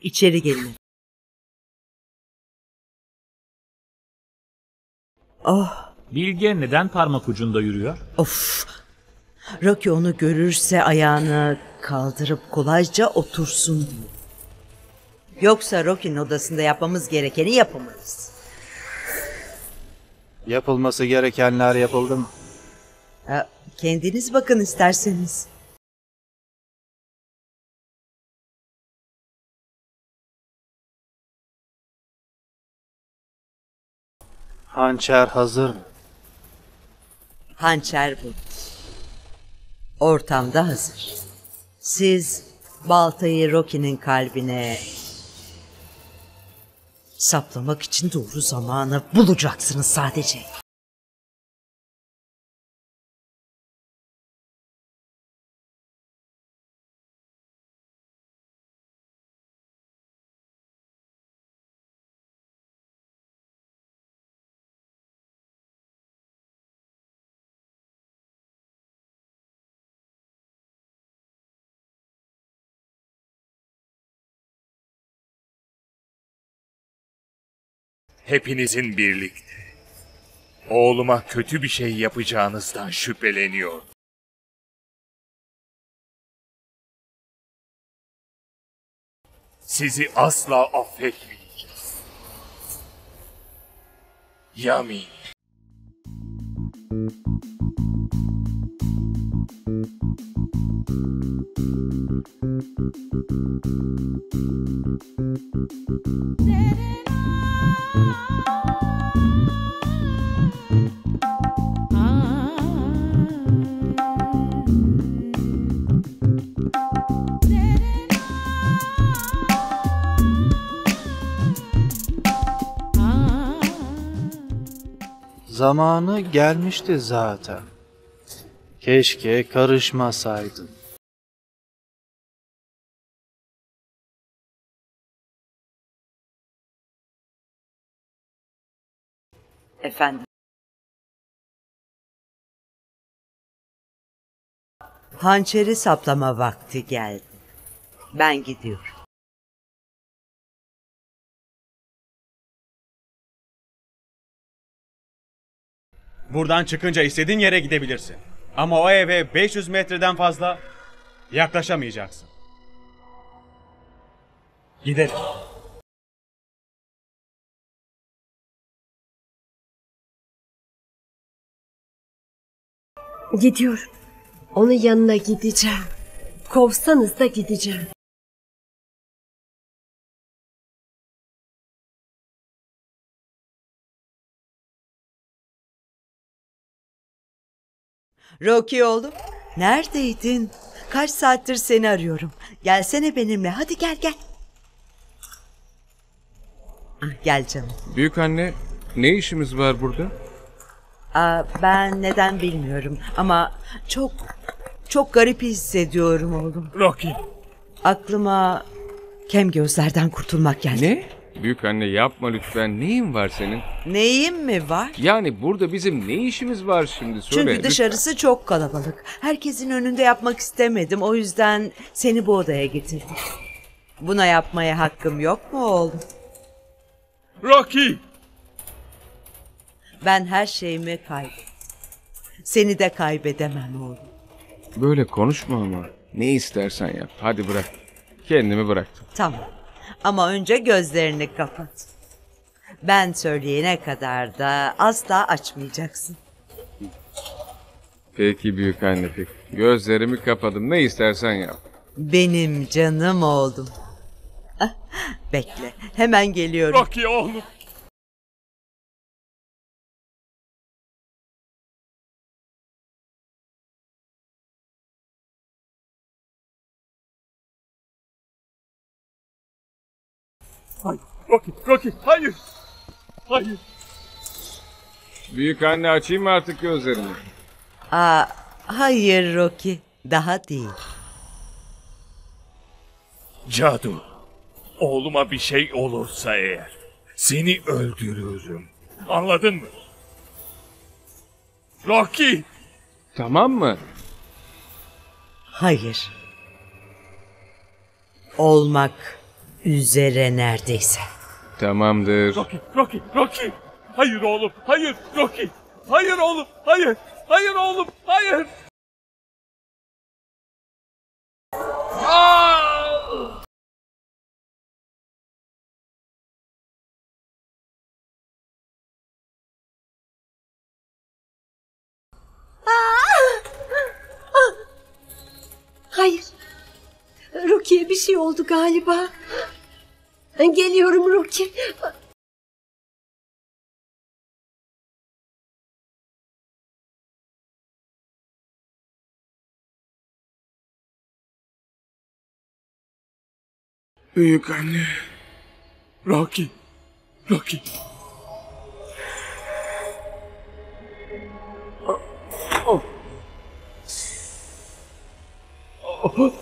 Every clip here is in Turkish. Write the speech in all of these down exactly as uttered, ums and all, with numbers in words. İçeri gelinir. Oh. Bilge neden parmak ucunda yürüyor? Of. Rocky onu görürse ayağını kaldırıp kolayca otursun. Yoksa Rocky'nin odasında yapmamız gerekeni yapamayız. Yapılması gerekenler yapıldı mı? Ha, kendiniz bakın isterseniz. Hançer hazır mı? Hançer bu. Ortamda hazır. Siz baltayı Rocky'nin kalbine saplamak için doğru zamanı bulacaksınız sadece. Hepinizin birlikte oğluma kötü bir şey yapacağınızdan şüpheleniyor. Sizi asla affetmeyeceğiz. Yamini. Zamanı gelmişti zaten. Keşke karışmasaydın. Efendim. Hançeri saplama vakti geldi. Ben gidiyorum. Buradan çıkınca istediğin yere gidebilirsin. Ama o eve beş yüz metreden fazla yaklaşamayacaksın. Gidelim. Gidiyorum. Onun yanına gideceğim. Kovsanız da gideceğim. Rocky oğlum, neredeydin? Kaç saattir seni arıyorum. Gelsene benimle, hadi gel gel. Gel canım. Büyük anne, ne işimiz var burada? Aa, ben neden bilmiyorum ama çok çok garip hissediyorum oğlum. Rocky. Aklıma kem gözlerden kurtulmak geldi. Ne? Büyük anne yapma lütfen. Neyin var senin? Neyim mi var? Yani burada bizim ne işimiz var şimdi? Söyle. Çünkü dışarısı lütfen. Çok kalabalık. Herkesin önünde yapmak istemedim. O yüzden seni bu odaya getirdim. Buna yapmaya hakkım yok mu oğlum? Rocky! Ben her şeyimi kaybettim. Seni de kaybedemem oğlum. Böyle konuşma ama. Ne istersen yap. Hadi bırak. Kendimi bıraktım. Tamam. Ama önce gözlerini kapat. Ben söyleyene kadar da asla açmayacaksın. Peki büyük anne, peki. Gözlerimi kapadım. Ne istersen yap. Benim canım oğlum. Bekle. Hemen geliyorum. Rocky oğlum. Hayır, Rocky, Rocky, hayır, hayır. Büyük anne açayım mı artık gözlerini? Aa, hayır Rocky, daha değil. Cadu, oğluma bir şey olursa eğer, seni öldürürüm. Anladın mı? Rocky! Tamam mı? Hayır. Olmak üzere neredeyse. Tamamdır. Rocky, Rocky, Rocky. Hayır oğlum, hayır Rocky. Hayır oğlum, hayır. Hayır oğlum, hayır. Aa! Hayır. Rukiye bir şey oldu galiba. Geliyorum Rukiye. Büyük anne. Rocky. Rocky. Oh. Oh. Oh.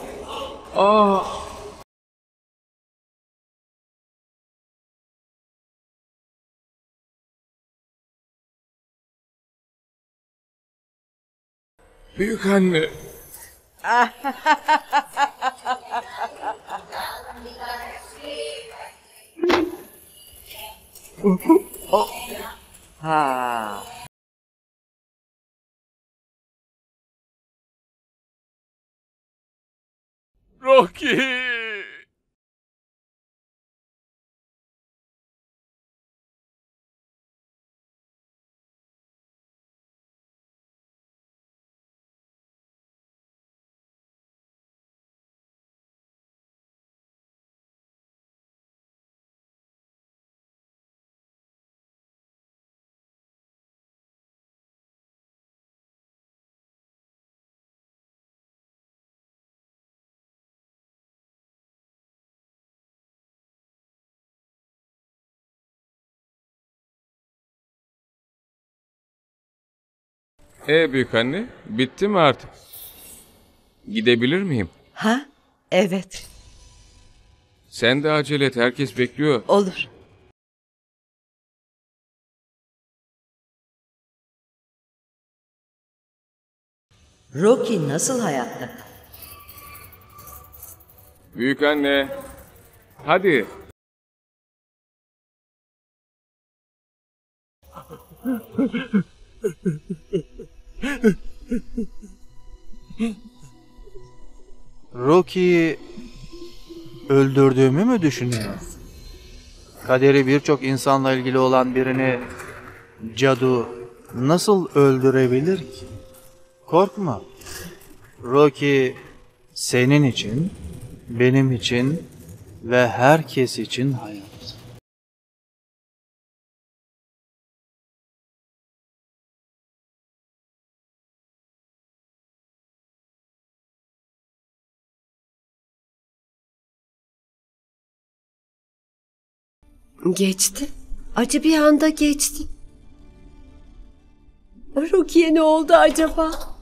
Oh. Büyük anne. Oh. Ha. Rocky. Ee büyük anne, bitti mi artık? Gidebilir miyim? Ha, evet. Sen de acele et, herkes bekliyor. Olur. Rocky nasıl hayatta? Büyük anne, hadi. Rocky'yi öldürdüğümü mü düşünüyorsun? Kaderi birçok insanla ilgili olan birini cadı nasıl öldürebilir ki? Korkma. Rocky senin için, benim için ve herkes için hayat. Geçti. Acı bir anda geçti. Rukiye ne oldu acaba?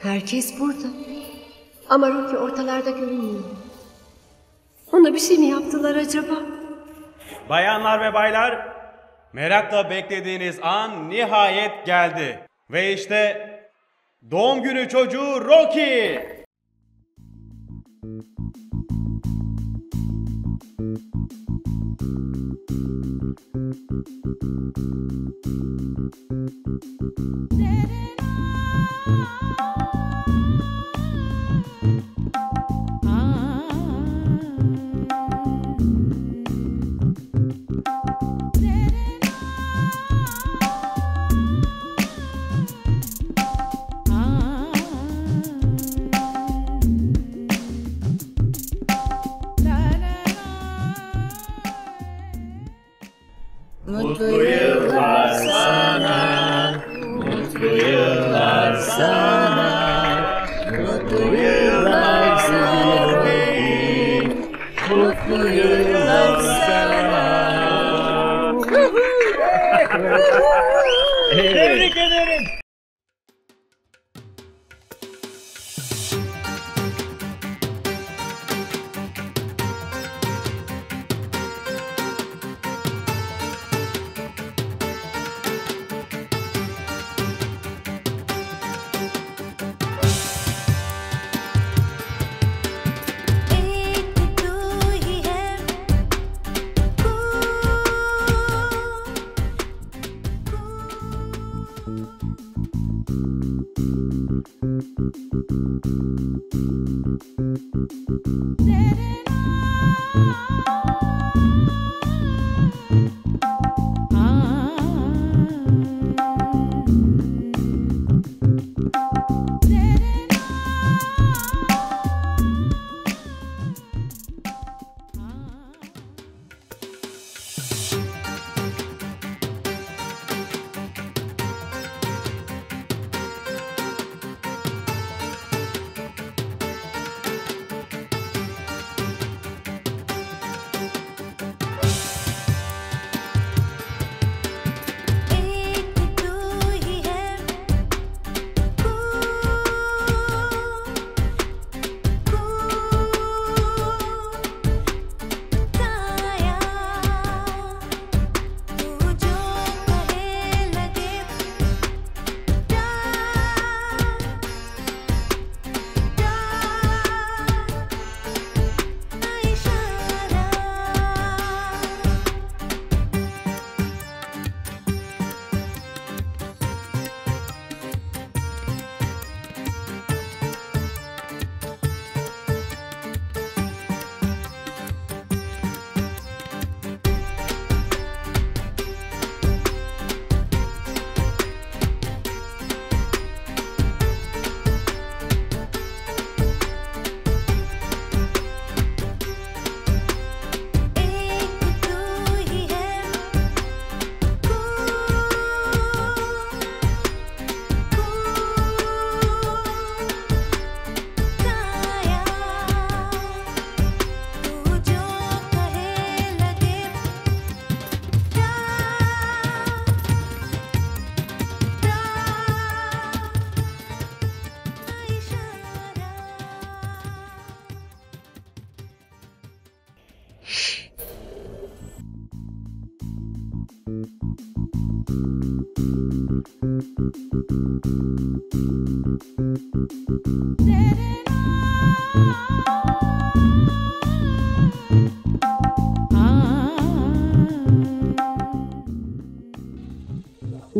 Herkes burada. Ama Rocky ortalarda görünmüyor. Ona bir şey mi yaptılar acaba? Bayanlar ve baylar, merakla beklediğiniz an nihayet geldi. Ve işte doğum günü çocuğu Rocky.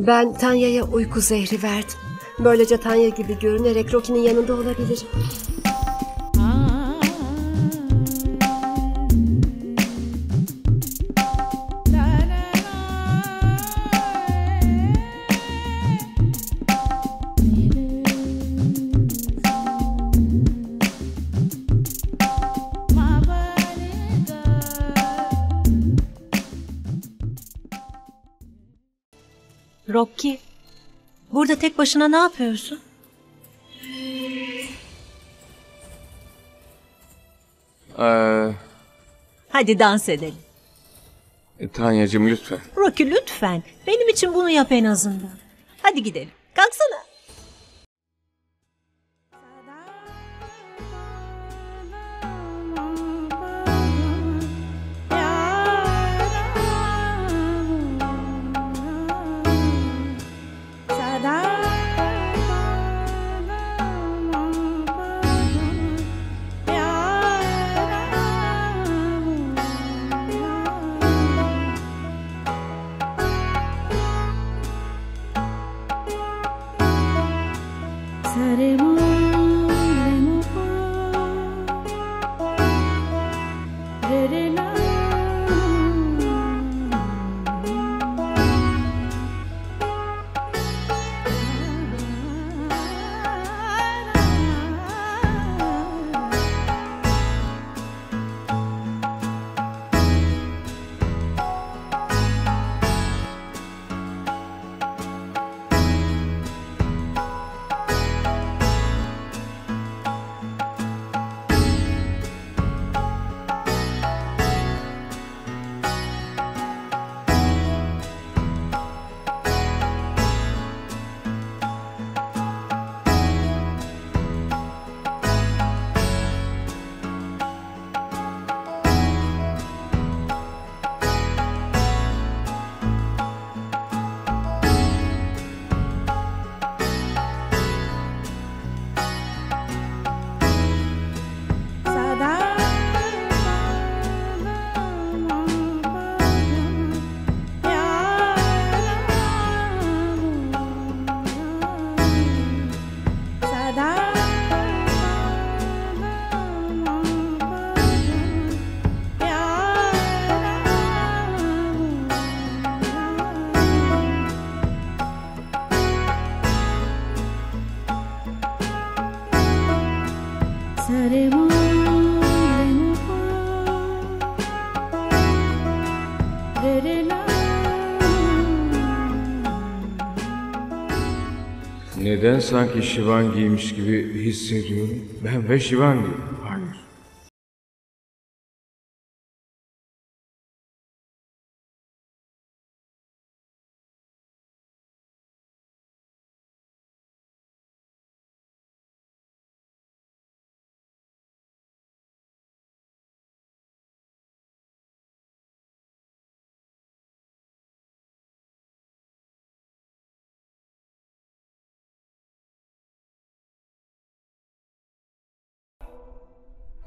Ben Tanya'ya uyku zehri verdim. Böylece Tanya gibi görünerek Rocky'nin yanında olabilirim. Rocky, burada tek başına ne yapıyorsun? Ee, Hadi dans edelim. E, Tanyacığım lütfen. Rocky lütfen. Benim için bunu yap en azından. Hadi gidelim. Kalksana. Neden sanki Şivan giymiş gibi hissediyorum? Ben ve Şivan giyim. Hayır.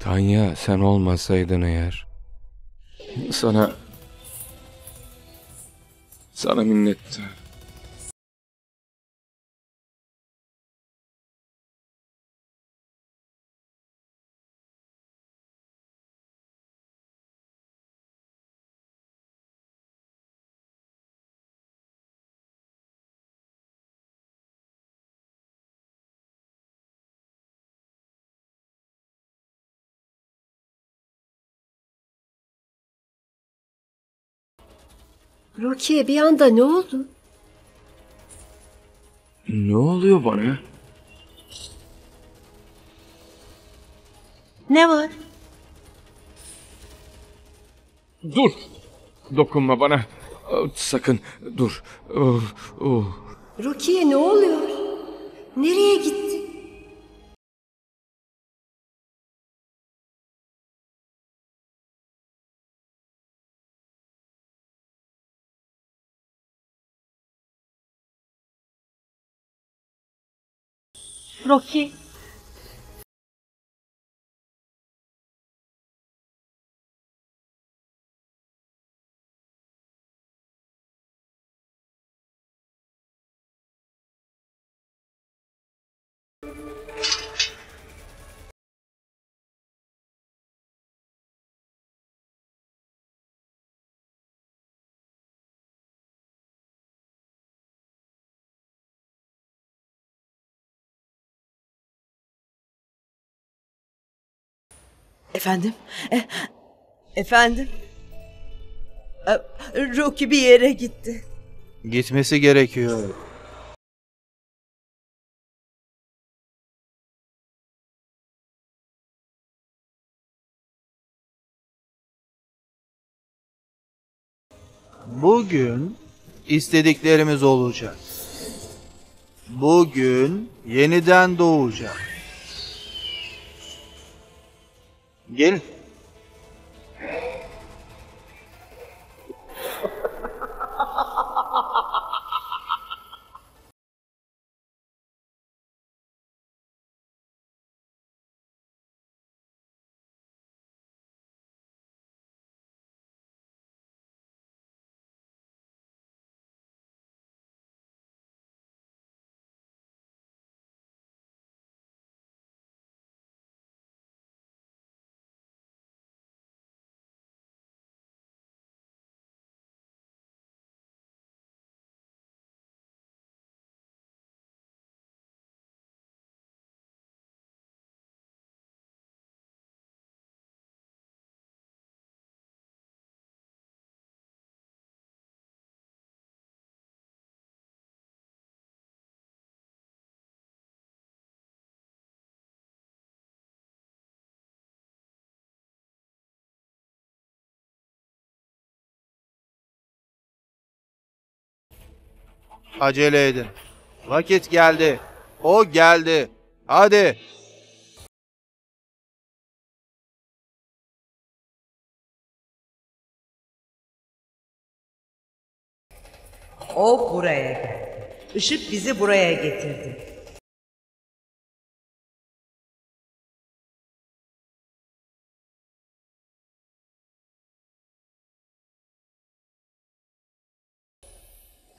Tanya, sen olmasaydın eğer, sana, sana minnettarım. Rocky, bir anda ne oldu? Ne oluyor bana? Ne var? Dur! Dokunma bana. Sakın dur. Rocky, ne oluyor? Nereye gitti? Rocky. Efendim? E, efendim? E, Rocky bir yere gitti. Gitmesi gerekiyor. Bugün istediklerimiz olacak. Bugün yeniden doğacak. Gelin. Acele edin. Vakit geldi. O geldi. Hadi. O buraya. Işık bizi buraya getirdi.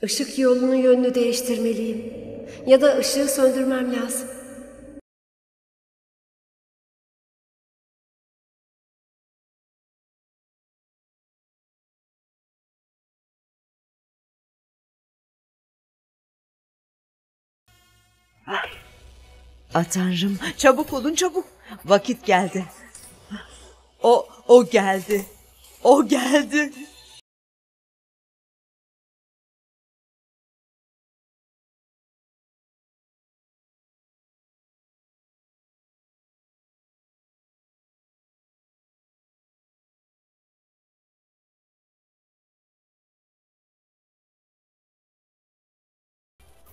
Işık yolunun yönünü değiştirmeliyim. Ya da ışığı söndürmem lazım. Ah, Tanrım, çabuk olun çabuk. Vakit geldi. O, o geldi. O geldi.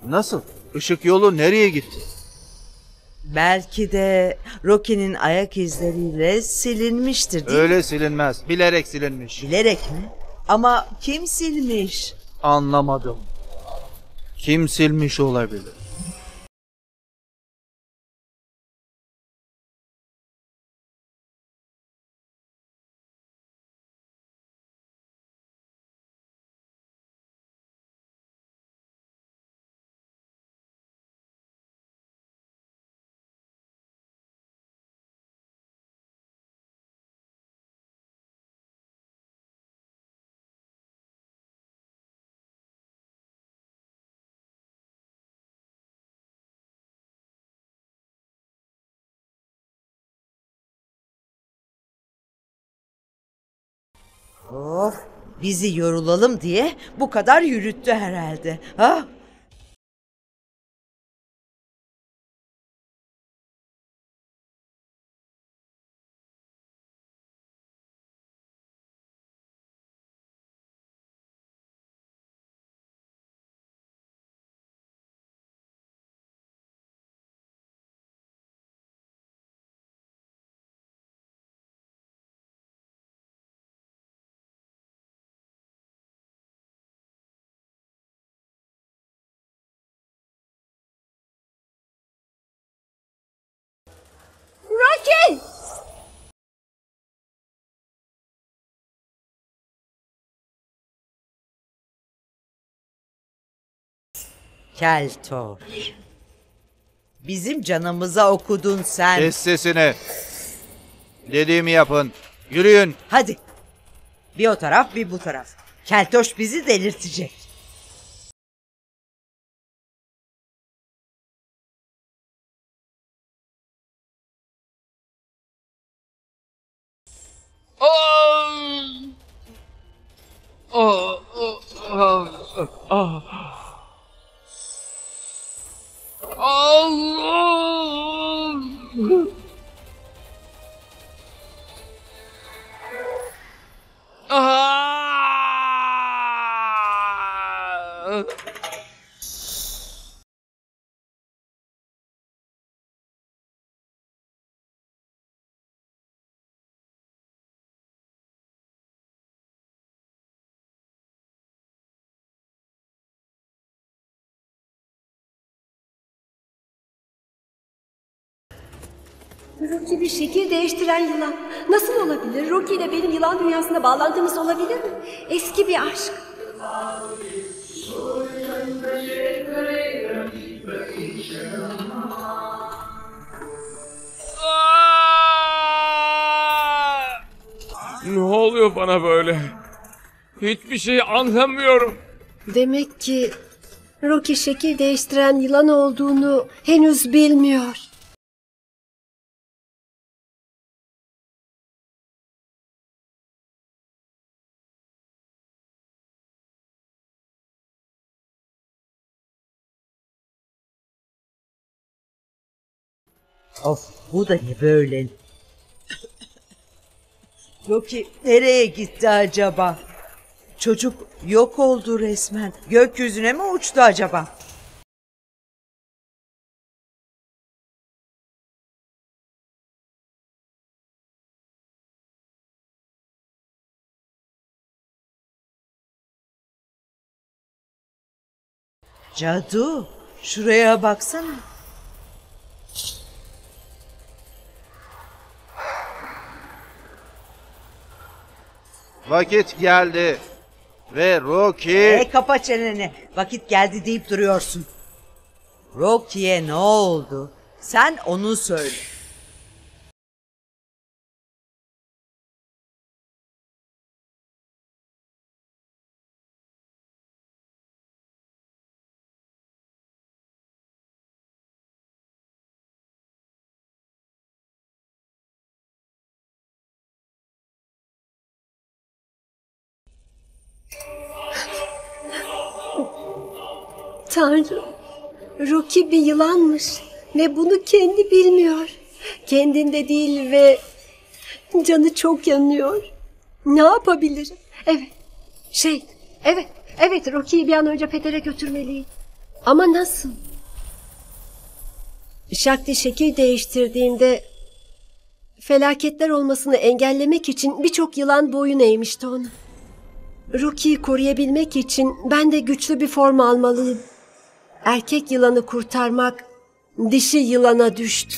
Nasıl? Işık yolu nereye gitti? Belki de Rocky'nin ayak izleriyle silinmiştir değil mi? Öyle silinmez. Bilerek silinmiş. Bilerek mi? Ama kim silmiş? Anlamadım. Kim silmiş olabilir? Of, bizi yorulalım diye bu kadar yürüttü herhalde. Ha? Rocky! Keltos. Bizim canımıza okudun sen. Kes sesini. Dediğimi yapın. Yürüyün. Hadi. Bir o taraf bir bu taraf. Keltos bizi delirtecek. Rocky bir şekil değiştiren yılan. Nasıl olabilir? Rocky ile benim yılan dünyasına bağlandığımız olabilir mi? Eski bir aşk. Ne oluyor bana böyle? Hiçbir şey anlamıyorum. Demek ki Rocky şekil değiştiren yılan olduğunu henüz bilmiyor. Of, bu da ne böyle? Loki nereye gitti acaba? Çocuk yok oldu resmen. Gökyüzüne mi uçtu acaba? Cadı, şuraya baksana. Vakit geldi ve Rocky... Hey, kapa çeneni. Vakit geldi deyip duruyorsun. Rocky'ye ne oldu? Sen onu söyle. Tanrım, Rocky bir yılanmış ve bunu kendi bilmiyor. Kendinde değil ve canı çok yanıyor. Ne yapabilirim? Evet, şey, evet, evet Rocky'yi bir an önce Peter'e götürmeliyim. Ama nasıl? Şakti şekil değiştirdiğinde felaketler olmasını engellemek için birçok yılan boyun eğmişti onu. Rukiye'yi koruyabilmek için ben de güçlü bir form almalıyım. Erkek yılanı kurtarmak dişi yılana düştü.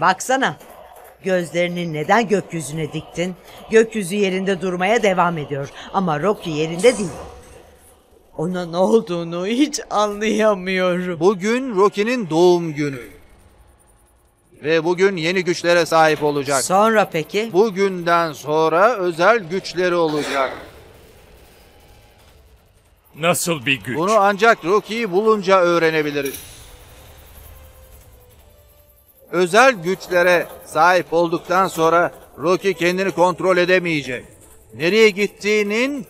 Baksana, gözlerini neden gökyüzüne diktin? Gökyüzü yerinde durmaya devam ediyor ama Rocky yerinde değil. Ona ne olduğunu hiç anlayamıyorum. Bugün Rocky'nin doğum günü. Ve bugün yeni güçlere sahip olacak. Sonra peki? Bugünden sonra özel güçleri olacak. Nasıl bir güç? Bunu ancak Rocky'yi bulunca öğrenebiliriz. Özel güçlere sahip olduktan sonra Rocky kendini kontrol edemeyecek. Nereye gittiğinin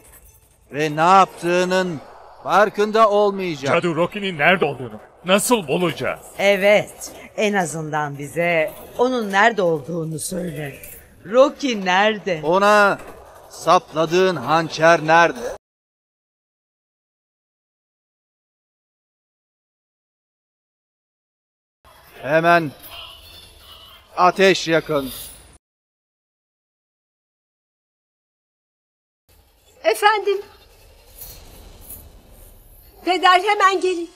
ve ne yaptığının farkında olmayacak. Cadı Rocky'nin nerede olduğunu nasıl bulacağız? Evet, en azından bize onun nerede olduğunu söyle. Rocky nerede? Ona sapladığın hançer nerede? Hemen... Ateş yakın. Efendim. Peder hemen gelin.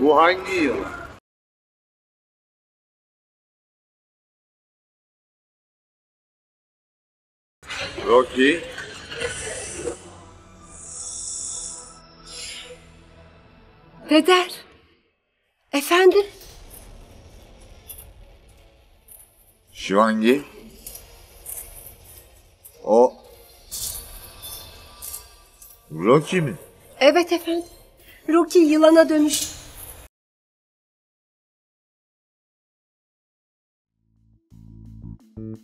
Bu hangi yılan? Rocky? Peder? Efendim? Shivanya? O... Rocky mi? Evet efendim. Rocky yılana dönüş. Thank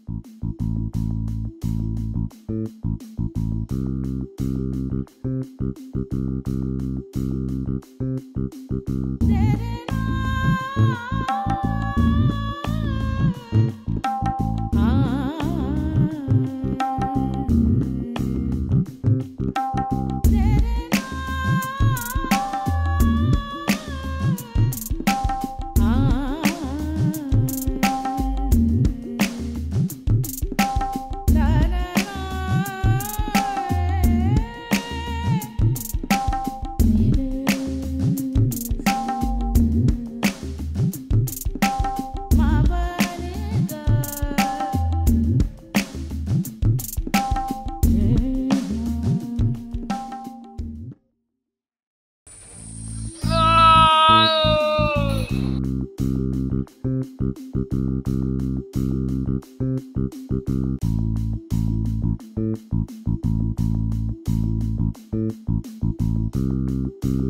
you.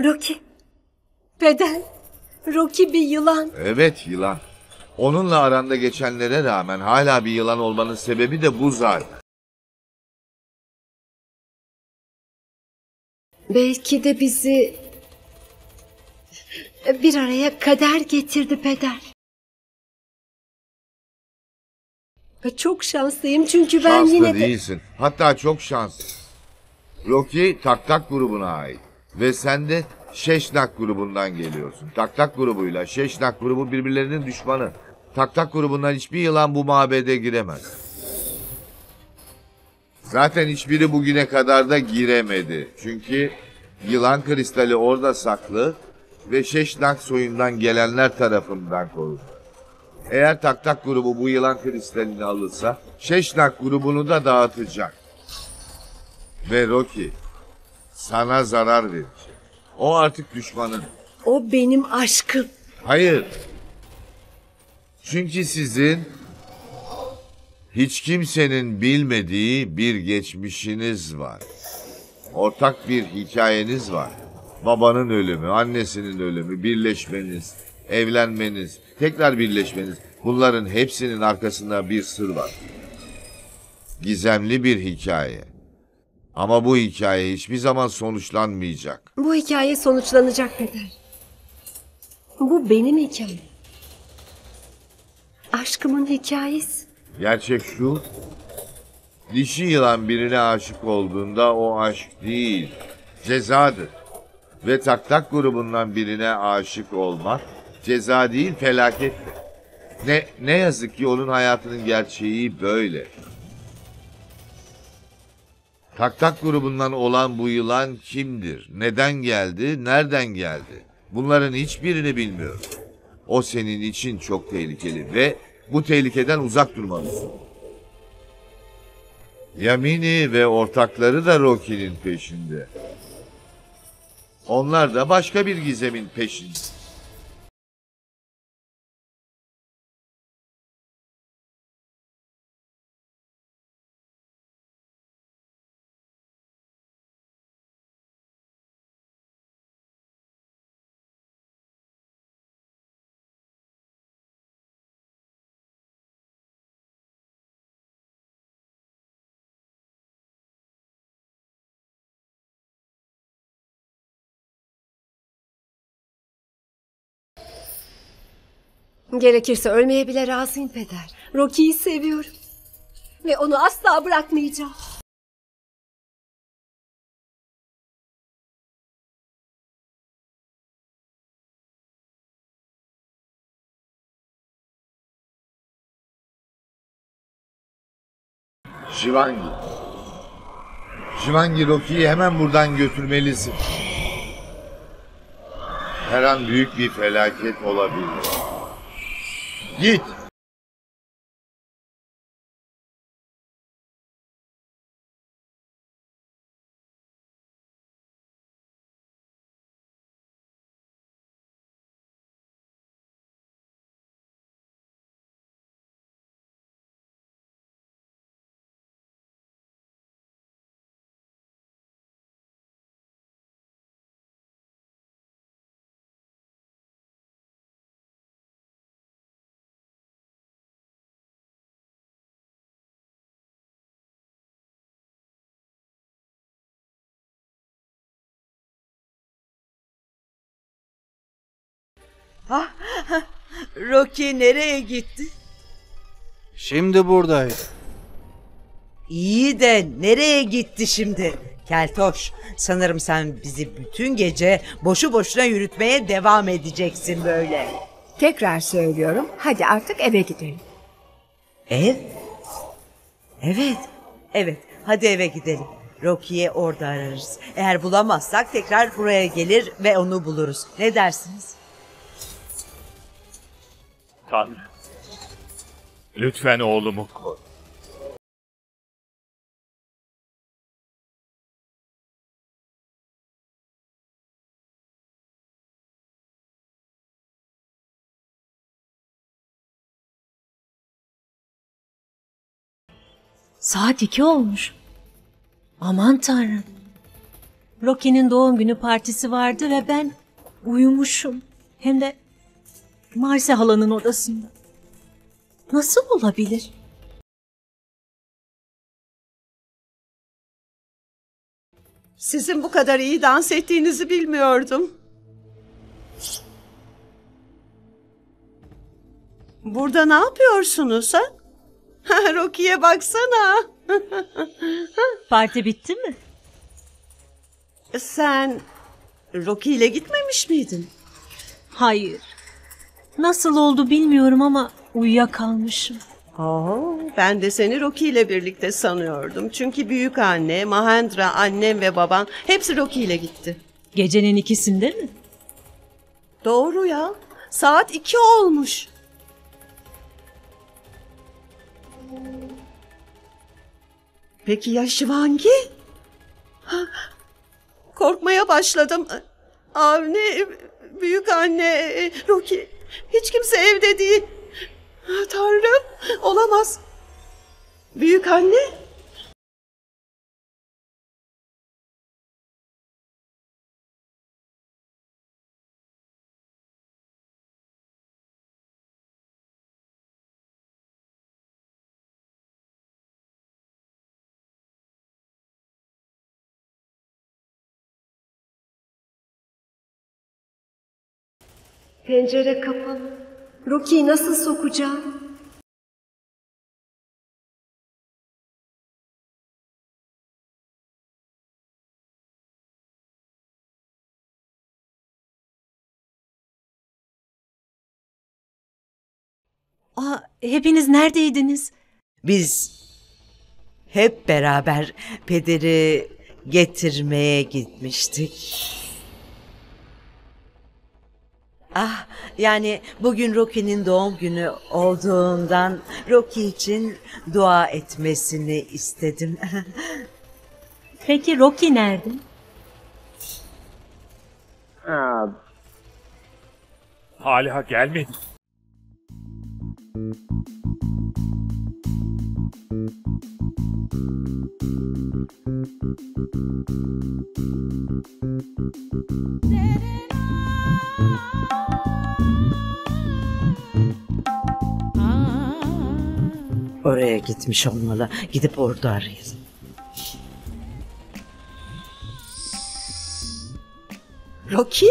Rocky. Beden. Rocky bir yılan. Evet, yılan. Onunla aranda geçenlere rağmen hala bir yılan olmanın sebebi de bu zaten. Belki de bizi bir araya kader getirdi peder. Çok şanslıyım çünkü ben Şanslı yine de... değilsin. Hatta çok şanslı. Rocky Tak Tak grubuna ait. Ve sen de Şeşnak grubundan geliyorsun. Tak Tak grubuyla Şeşnak grubu birbirlerinin düşmanı. Tak Tak grubundan hiçbir yılan bu mabede giremez. Zaten hiçbiri bugüne kadar da giremedi. Çünkü yılan kristali orada saklı ve Şeşnak soyundan gelenler tarafından korunur. Eğer Tak Tak grubu bu yılan kristalini alırsa Şeşnak grubunu da dağıtacak. Ve Rocky sana zarar verecek. O artık düşmanın. O benim aşkım. Hayır. Çünkü sizin hiç kimsenin bilmediği bir geçmişiniz var. Ortak bir hikayeniz var. Babanın ölümü, annesinin ölümü, birleşmeniz, evlenmeniz, tekrar birleşmeniz. Bunların hepsinin arkasında bir sır var. Gizemli bir hikaye. Ama bu hikaye hiçbir zaman sonuçlanmayacak. Bu hikaye sonuçlanacak peder. Bu benim hikayem. Aşkımın hikayesi. Gerçek şu. Dişi yılan birine aşık olduğunda o aşk değil, cezadır. Ve Tak Tak grubundan birine aşık olmak ceza değil, felakettir. Ne, ne yazık ki onun hayatının gerçeği böyle. Tak Tak grubundan olan bu yılan kimdir? Neden geldi? Nereden geldi? Bunların hiçbirini bilmiyorum. O senin için çok tehlikeli ve bu tehlikeden uzak durmalısın. Yamini ve ortakları da Rocky'nin peşinde. Onlar da başka bir gizemin peşinde. Gerekirse ölmeye bile razıyım peder. Rocky'yi seviyorum. Ve onu asla bırakmayacağım. Shivanya. Shivanya, Rocky'yi hemen buradan götürmelisin. Her an büyük bir felaket olabilir. Git! Ah, Rocky nereye gitti? Şimdi buradaydı. İyi de nereye gitti şimdi? Keltoş, sanırım sen bizi bütün gece boşu boşuna yürütmeye devam edeceksin böyle. Tekrar söylüyorum, hadi artık eve gidelim. Ev? Evet, evet. Hadi eve gidelim. Roki'ye orada ararız. Eğer bulamazsak tekrar buraya gelir ve onu buluruz. Ne dersiniz? Tanrım, lütfen oğlumu koru. Saat iki olmuş. Aman Tanrım. Rocky'nin doğum günü partisi vardı ve ben uyumuşum. Hem de Marse halanın odasında. Nasıl olabilir? Sizin bu kadar iyi dans ettiğinizi bilmiyordum. Burada ne yapıyorsunuz ha? Roki'ye baksana. Parti bitti mi? Sen Rocky ile gitmemiş miydin? Hayır. Nasıl oldu bilmiyorum ama uyuyakalmışım. Oo, ben de seni Rocky ile birlikte sanıyordum. Çünkü büyük anne, Mahendra, annem ve baban hepsi Rocky ile gitti. Gecenin ikisinde mi? Doğru ya. Saat iki olmuş. Peki ya Şivangi? Korkmaya başladım. Avni, büyük anne, Rocky, hiç kimse evde değil. Tanrım, olamaz. Büyük anne? Pencere kapalı. Rocky'yi nasıl sokacağım? Aa, hepiniz neredeydiniz? Biz hep beraber pederi getirmeye gitmiştik. Ah, yani bugün Rocky'nin doğum günü olduğundan Rocky için dua etmesini istedim. Peki Rocky nerede? Aa, hala gelmedi. Oraya gitmiş olmalı. Gidip orada arayalım. Rocky?